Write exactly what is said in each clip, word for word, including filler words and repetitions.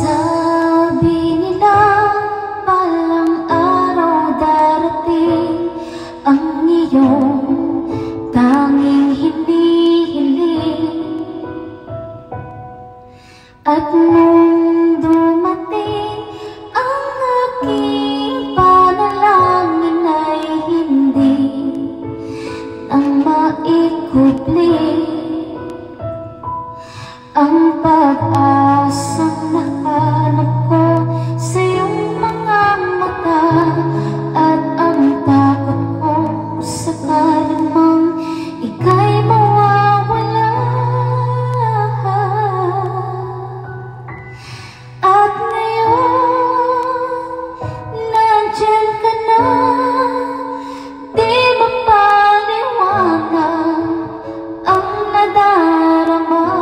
Sabi nila palang araw darating ang iyong tanging hinihiling. At nung dumating ang aking panalangin ay hindi ang maikutli ang pag-asang nahanap ko sa iyong mga mata at ang takot ko sakali mang ika'y mawawala. At ngayon, nandiyan ka na, di mapaliwanag ang nadarama.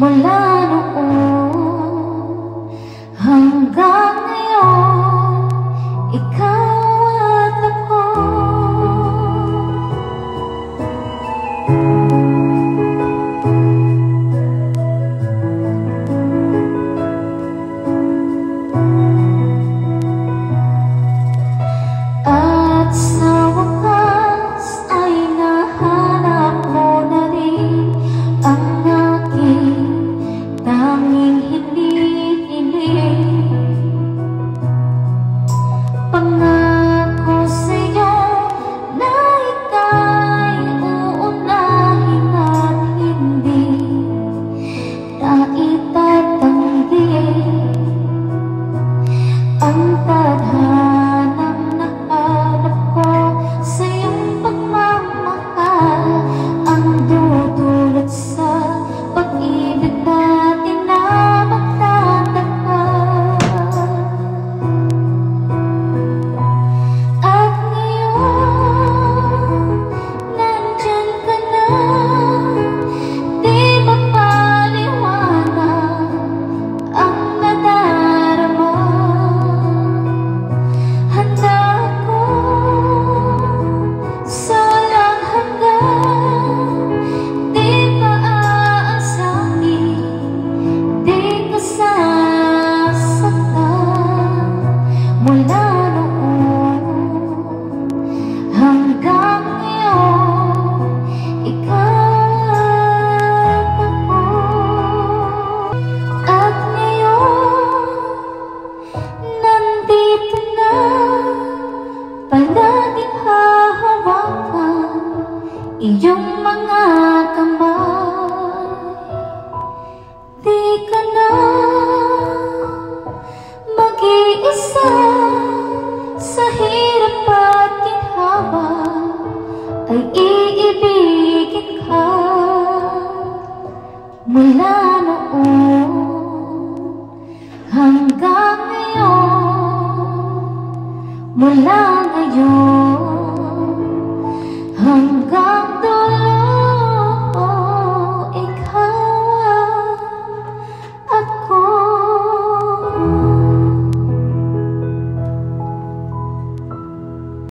Mula noon hanggang ngayon, ikaw at ako. At sa wakas ay nahanap ko na rin ang aking tanging hinihiling. Pangako sa'yo na ika'y uunahin at hindi na itatanggi ang tadhanang nahanap ko sa iyong pagmamahal, ang dudulot sa pag-ibig na iyong mga kamay, di ka na mag-iisa sa hirap at ginhawa, ay iibigin ka mula noon hanggang ngayon, mula